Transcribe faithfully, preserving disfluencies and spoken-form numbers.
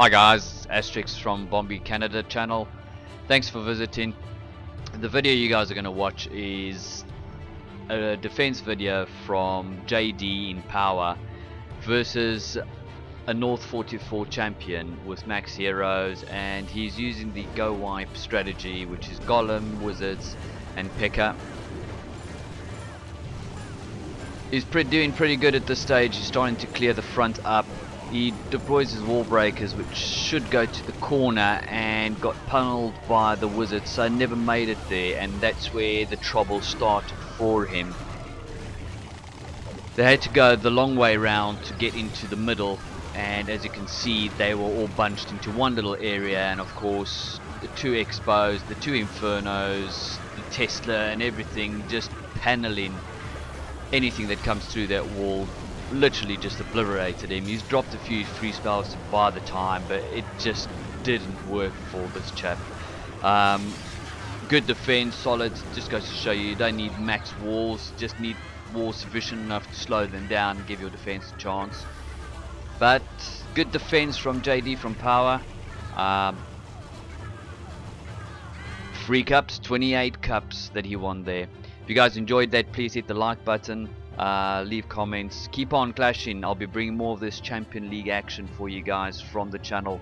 Hi guys, Asterix from Bombay Canada channel. Thanks for visiting. The video you guys are going to watch is a defense video from J D in Power versus a North forty-four champion with Max Heroes, and he's using the Go Wipe strategy, which is Golem, Wizards and Pekka. He's pretty, doing pretty good at this stage. He's starting to clear the front up. He deploys his wall breakers, which should go to the corner, and got pummelled by the wizard, so never made it there, and that's where the trouble started for him. They had to go the long way round to get into the middle, and as you can see they were all bunched into one little area, and of course the two Expos, the two Infernos, the Tesla and everything just panelling anything that comes through that wall. Literally just obliterated him. He's dropped a few free spells by the time, but it just didn't work for this chap. Um, good defense, solid. Just goes to show you, you don't need max walls, just need walls sufficient enough to slow them down and give your defense a chance. But good defense from J D from Power. Um, free cups, twenty-eight cups that he won there. If you guys enjoyed that, please hit the like button. Uh, leave comments, keep on clashing. I'll be bringing more of this Champion League action for you guys from the channel.